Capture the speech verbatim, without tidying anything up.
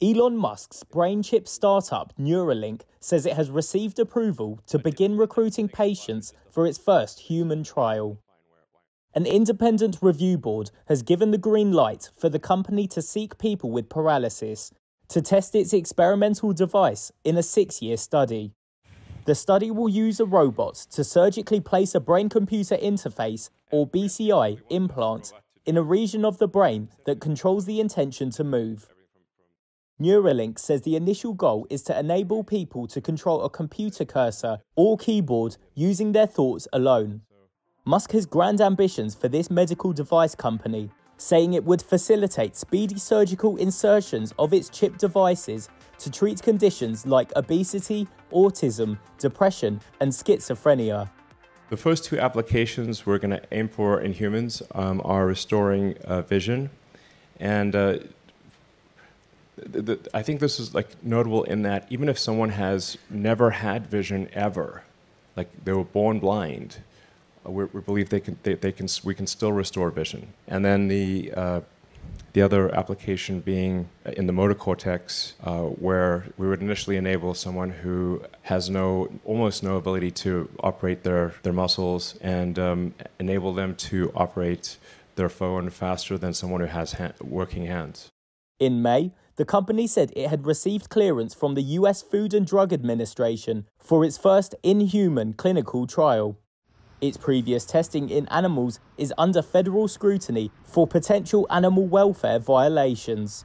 Elon Musk's brain chip startup Neuralink says it has received approval to begin recruiting patients for its first human trial. An independent review board has given the green light for the company to seek people with paralysis to test its experimental device in a six-year study. The study will use a robot to surgically place a brain-computer interface, or B C I, implant in a region of the brain that controls the intention to move. Neuralink says the initial goal is to enable people to control a computer cursor or keyboard using their thoughts alone. Musk has grand ambitions for this medical device company, saying it would facilitate speedy surgical insertions of its chip devices to treat conditions like obesity, autism, depression, and schizophrenia. The first two applications we're going to aim for in humans um, are restoring uh, vision, and uh, I think this is like notable in that even if someone has never had vision ever, like they were born blind, we, we believe they can, they, they can, we can still restore vision. And then the, uh, the other application being in the motor cortex, uh, where we would initially enable someone who has no, almost no ability to operate their, their muscles, and um, enable them to operate their phone faster than someone who has ha- working hands. In May, the company said it had received clearance from the U S Food and Drug Administration for its first in-human clinical trial. Its previous testing in animals is under federal scrutiny for potential animal welfare violations.